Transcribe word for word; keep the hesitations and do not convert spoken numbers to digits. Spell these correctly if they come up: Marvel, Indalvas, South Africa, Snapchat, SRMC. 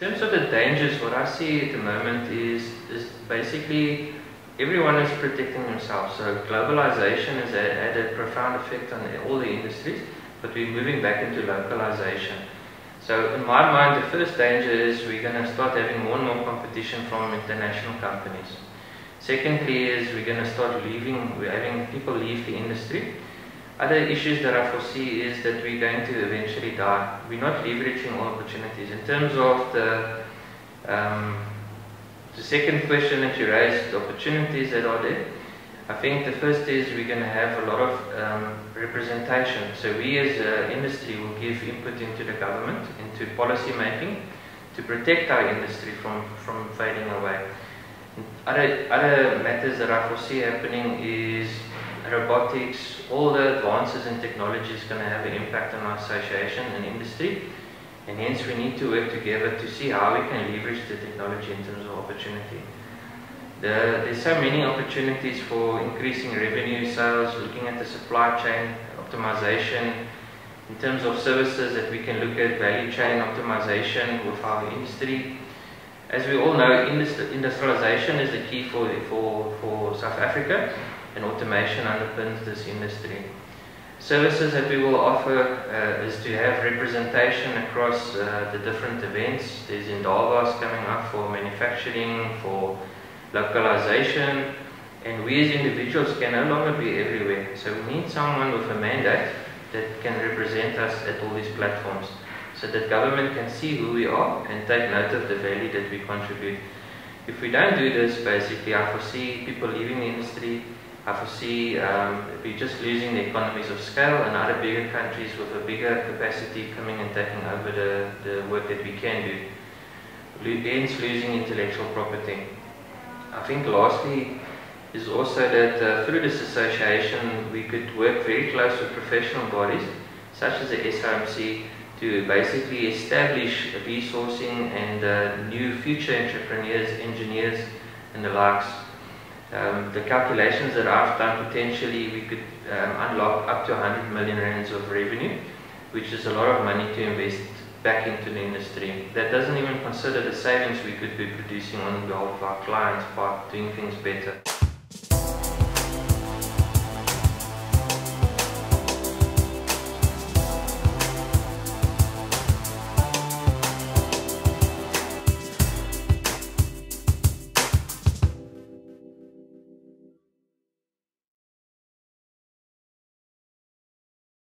In terms of the dangers, what I see at the moment is, is basically everyone is protecting themselves. So globalization has had a profound effect on all the industries, but we're moving back into localization. So in my mind, the first danger is we're going to start having more and more competition from international companies. Secondly is we're going to start leaving, we're having people leave the industry. Other issues that I foresee is that we're going to eventually die. We're not leveraging all opportunities. In terms of the, um, the second question that you raised, the opportunities that are there, I think the first is we're going to have a lot of um, representation. So we as an industry will give input into the government, into policy making, to protect our industry from, from fading away. Other, other matters that I foresee happening is robotics. All the advances in technology is going to have an impact on our association and industry, and hence we need to work together to see how we can leverage the technology in terms of opportunity. The, there's so many opportunities for increasing revenue, sales, looking at the supply chain optimization, in terms of services that we can look at value chain optimization with our industry. As we all know, industrialization is the key for, for, for South Africa, and automation underpins this industry. Services that we will offer uh, is to have representation across uh, the different events. There's Indalvas coming up for manufacturing, for localization, and we as individuals can no longer be everywhere. So we need someone with a mandate that can represent us at all these platforms, so that government can see who we are and take note of the value that we contribute. If we don't do this, basically I foresee people leaving the industry, I foresee um, we're just losing the economies of scale, and other bigger countries with a bigger capacity coming and taking over the, the work that we can do. Hence losing intellectual property. I think lastly is also that uh, through this association we could work very close with professional bodies such as the S R M C to basically establish resourcing and uh, new future entrepreneurs, engineers and the likes. Um, the calculations that I've done, potentially we could um, unlock up to one hundred million rands of revenue, which is a lot of money to invest back into the industry. That doesn't even consider the savings we could be producing on behalf of our clients by doing things better.